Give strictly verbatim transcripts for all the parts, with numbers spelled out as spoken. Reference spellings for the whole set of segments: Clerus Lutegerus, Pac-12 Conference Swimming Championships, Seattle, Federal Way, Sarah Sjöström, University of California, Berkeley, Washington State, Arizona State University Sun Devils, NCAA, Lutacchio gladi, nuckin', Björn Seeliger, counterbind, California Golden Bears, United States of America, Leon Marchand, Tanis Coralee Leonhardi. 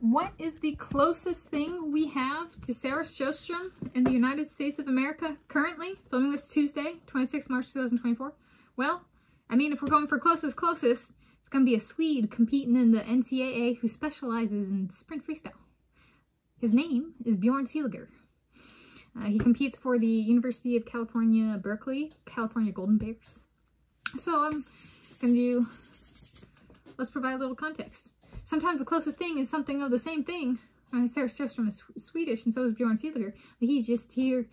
what is the closest thing we have to Sarah Sjöström in the United States of America currently? Filming this Tuesday, twenty-sixth of March two thousand twenty-four. Well, I mean, if we're going for closest, closest, it's going to be a Swede competing in the N C A A who specializes in sprint freestyle. His name is Björn Seeliger. Uh, he competes for the University of California, Berkeley, California Golden Bears. So I'm going to do, let's provide a little context. Sometimes the closest thing is something of the same thing. Uh, Sarah Sjöström is Swedish, and so is Björn Seeliger. He's just here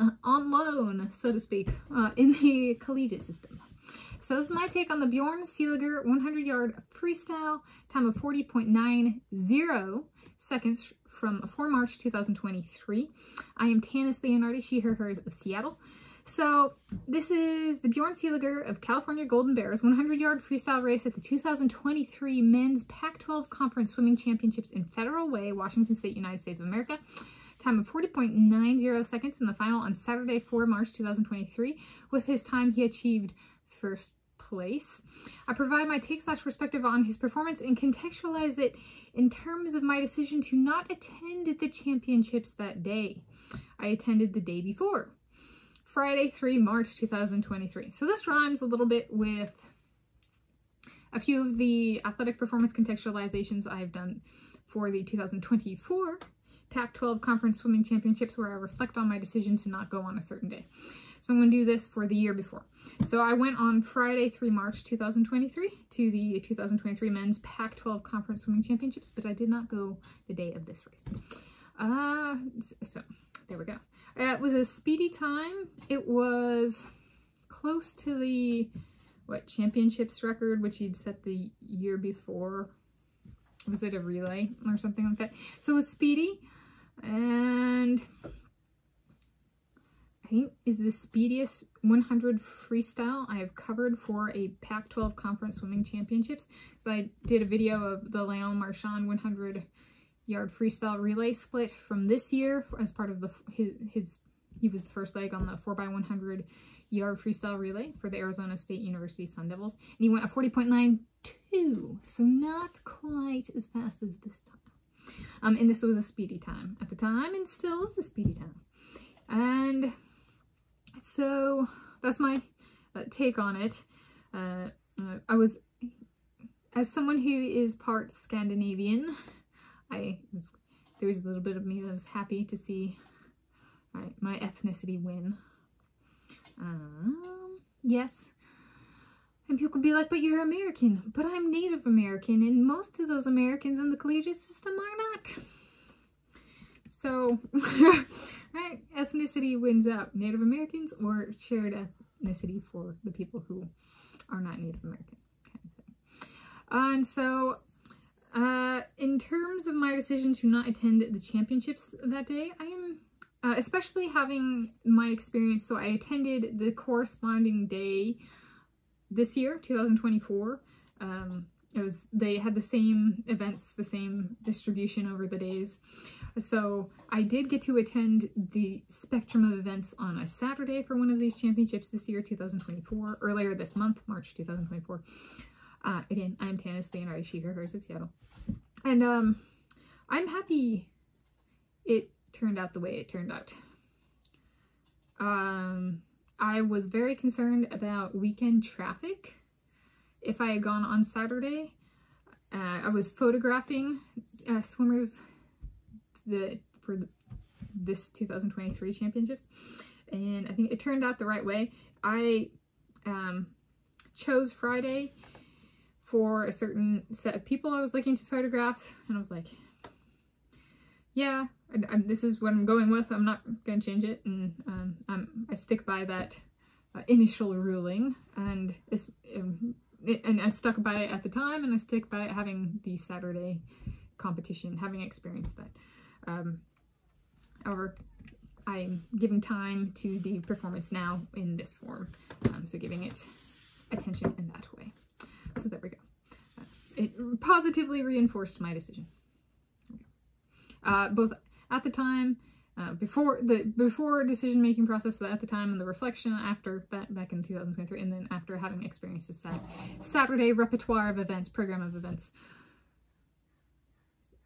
uh, on loan, so to speak, uh, in the collegiate system. So this is my take on the Björn Seeliger one hundred yard freestyle, time of forty point nine zero seconds from fourth of March two thousand twenty-three. I am Tanis Coralee Leonhardi, she, her, hers of Seattle. So this is the Björn Seeliger of California Golden Bears one hundred yard freestyle race at the two thousand twenty-three Men's Pac twelve Conference Swimming Championships in Federal Way, Washington State, United States of America. Time of forty point nine zero seconds in the final on Saturday, fourth of March two thousand twenty-three. With his time, he achieved first place. I provide my take slash perspective on his performance and contextualize it in terms of my decision to not attend the championships that day. I attended the day before. Friday, third of March two thousand twenty-three. So this rhymes a little bit with a few of the athletic performance contextualizations I've done for the two thousand twenty-four Pac twelve Conference Swimming Championships, where I reflect on my decision to not go on a certain day. So I'm going to do this for the year before. So I went on Friday, third of March two thousand twenty-three to the two thousand twenty-three Men's Pac twelve Conference Swimming Championships, but I did not go the day of this race. Uh, so there we go. It was a speedy time. It was close to the, what, championships record, which he'd set the year before. Was it a relay or something like that? So it was speedy, and I think is the speediest one hundred freestyle I have covered for a Pac twelve Conference Swimming Championships. So I did a video of the Leon Marchand one hundred yard freestyle relay split from this year as part of the his, his he was the first leg on the four by one hundred yard freestyle relay for the Arizona State University Sun Devils, and he went a forty point nine two, so not quite as fast as this time, um and this was a speedy time at the time and still is a speedy time. And so that's my uh, take on it. uh, uh I was, as someone who is part Scandinavian, I was, there was a little bit of me that was happy to see right, my ethnicity win. Um, yes. And people could be like, but you're American. But I'm Native American, and most of those Americans in the collegiate system are not. So, right, ethnicity wins out. Native Americans or shared ethnicity for the people who are not Native American. Kind of thing. Uh, and so... Uh, in terms of my decision to not attend the championships that day, I am, uh, especially having my experience, so I attended the corresponding day this year, two thousand twenty-four, um, it was, they had the same events, the same distribution over the days, so I did get to attend the spectrum of events on a Saturday for one of these championships this year, two thousand twenty-four, earlier this month, March two thousand twenty-four. Uh, again, I'm Tanis Leonhardi, she, her, hers of Seattle. And um, I'm happy it turned out the way it turned out. Um, I was very concerned about weekend traffic. If I had gone on Saturday, uh, I was photographing uh, swimmers the, for the, this two thousand twenty-three championships. And I think it turned out the right way. I um, chose Friday for a certain set of people I was looking to photograph, and I was like, yeah, I, I, this is what I'm going with, I'm not gonna change it, and um, I'm, I stick by that uh, initial ruling, and it's, um, it, and I stuck by it at the time, and I stick by it having the Saturday competition, having experienced that. Um, however, I'm giving time to the performance now in this form, um, so giving it attention in that way. So there we go. Uh, it positively reinforced my decision. Uh, both at the time, uh, before the before decision-making process at the time, and the reflection after that back in two thousand twenty-three, and then after having experienced this Saturday repertoire of events, program of events,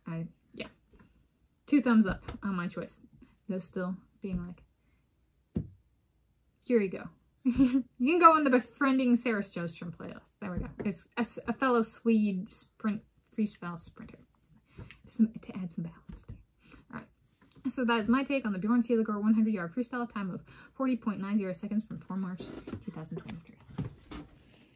I I, yeah, two thumbs up on my choice. Though still being like, here you go. You can go on the Befriending Sarah Sjöström playlist. There we go. It's a, a fellow Swede sprint, freestyle sprinter. Some, to add some balance there. All right. So that is my take on the Björn Seeliger one hundred yard freestyle, time of forty point nine zero seconds from four March two thousand twenty-three.